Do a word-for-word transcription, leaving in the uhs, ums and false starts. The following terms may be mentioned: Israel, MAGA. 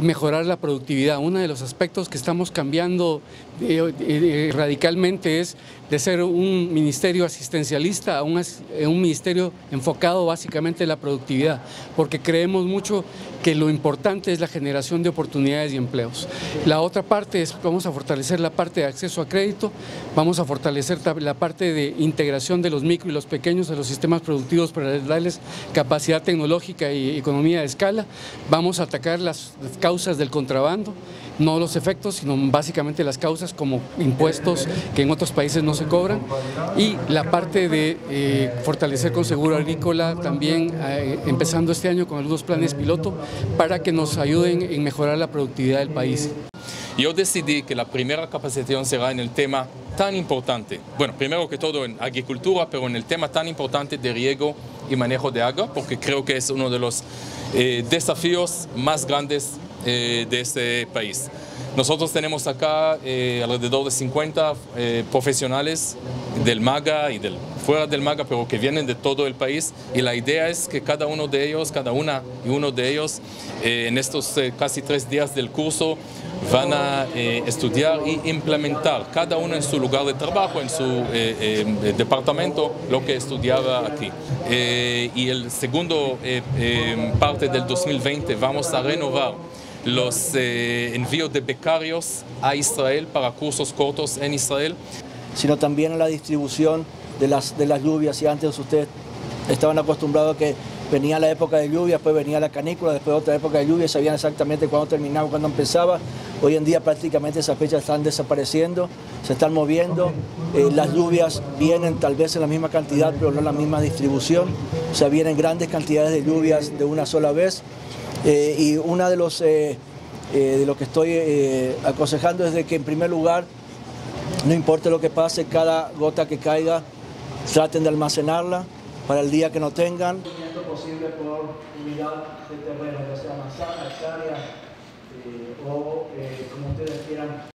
mejorar la productividad. Uno de los aspectos que estamos cambiando eh, eh, radicalmente es de ser un ministerio asistencialista a un, a un ministerio enfocado básicamente en la productividad, porque creemos mucho que lo importante es la generación de oportunidades y empleos. La otra parte es, vamos a fortalecer la parte de acceso a crédito, vamos a fortalecer la parte de integración de los micro y los pequeños a los sistemas productivos para darles capacidad tecnológica y economía de escala, vamos a atacar las causas del contrabando, no los efectos, sino básicamente las causas, como impuestos que en otros países no se cobran, y la parte de eh, fortalecer con seguro agrícola también, eh, empezando este año con algunos planes piloto para que nos ayuden en mejorar la productividad del país. Yo decidí que la primera capacitación será en el tema tan importante, bueno, primero que todo en agricultura, pero en el tema tan importante de riego y manejo de agua, porque creo que es uno de los eh, desafíos más grandes eh, de este país. Nosotros tenemos acá eh, alrededor de cincuenta eh, profesionales del MAGA y del, fuera del MAGA, pero que vienen de todo el país, y la idea es que cada uno de ellos, cada una y uno de ellos, eh, en estos eh, casi tres días del curso, van a eh, estudiar y implementar, cada uno en su lugar de trabajo, en su eh, eh, departamento, lo que estudiaba aquí. Eh, y el segundo eh, eh, parte del dos mil veinte vamos a renovar los eh, envíos de becarios a Israel para cursos cortos en Israel, sino también a la distribución de las, de las lluvias. Si antes ustedes estaban acostumbrados a que venía la época de lluvia, después venía la canícula, después otra época de lluvia, sabían exactamente cuándo terminaba, cuándo empezaba. Hoy en día prácticamente esas fechas están desapareciendo, se están moviendo, eh, las lluvias vienen tal vez en la misma cantidad, pero no en la misma distribución, o sea, vienen grandes cantidades de lluvias de una sola vez. Eh, y una de los eh, eh, de lo que estoy eh, aconsejando es de que, en primer lugar, no importa lo que pase, cada gota que caiga, traten de almacenarla para el día que no tengan. Posible por unidad de terreno, ya sea manzana, hectárea eh, o eh, como ustedes quieran.